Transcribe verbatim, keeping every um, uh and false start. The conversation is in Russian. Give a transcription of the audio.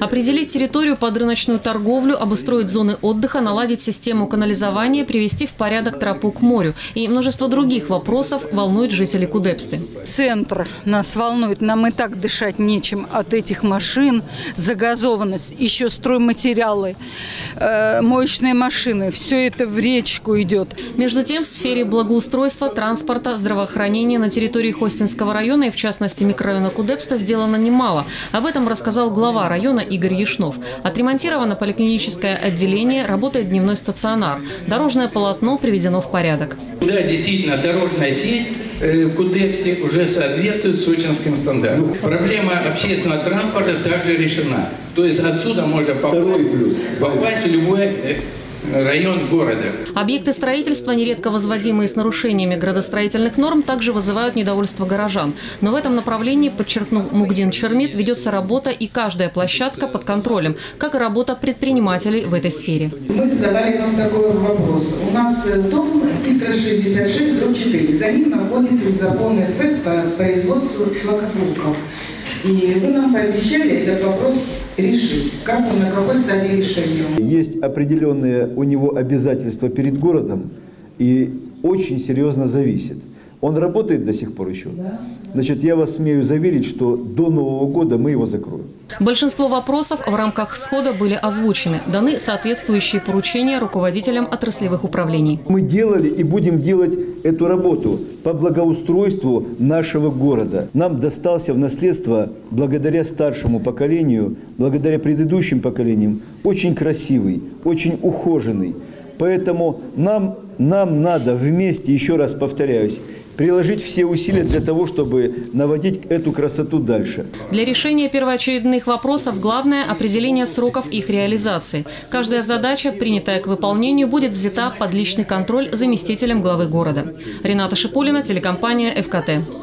Определить территорию под рыночную торговлю, обустроить зоны отдыха, наладить систему канализования, привести в порядок тропу к морю. И множество других вопросов волнует жителей Кудепсты. Центр нас волнует. Нам и так дышать нечем от этих машин. Загазованность, еще стройматериалы, моечные машины. Все это в речку идет. Между тем, в сфере благоустройства, транспорта, здравоохранения на территории Хостинского района и, в частности, микрорайона Кудепста сделано немало. Об этом рассказал глава района Игорь Яшнов. Отремонтировано поликлиническое отделение, работает дневной стационар. Дорожное полотно приведено в порядок. Да, действительно, дорожная сеть в Кудепсе уже соответствует сочинским стандартам. Проблема общественного транспорта также решена. То есть отсюда можно попасть, попасть в любое район города. Объекты строительства, нередко возводимые с нарушениями градостроительных норм, также вызывают недовольство горожан. Но в этом направлении, подчеркнул Мугдин Чермит, ведется работа, и каждая площадка под контролем, как и работа предпринимателей в этой сфере. Мы задавали вам такой вопрос. У нас дом Искра шестьдесят шесть, дом четыре. За ним находится незаконный цех по производству шлакоблоков. И вы нам пообещали этот вопрос решить. Как он, на какой стадии решения? Есть определенные у него обязательства перед городом, и очень серьезно зависит. Он работает до сих пор еще? Значит, я вас смею заверить, что до Нового года мы его закроем. Большинство вопросов в рамках схода были озвучены. Даны соответствующие поручения руководителям отраслевых управлений. Мы делали и будем делать эту работу по благоустройству нашего города. Нам достался в наследство, благодаря старшему поколению, благодаря предыдущим поколениям, очень красивый, очень ухоженный. Поэтому нам, нам надо вместе, еще раз повторяюсь, приложить все усилия для того, чтобы наводить эту красоту дальше. Для решения первоочередных вопросов главное – определение сроков их реализации. Каждая задача, принятая к выполнению, будет взята под личный контроль заместителем главы города. Рената Шипулина, телекомпания «ФКТ».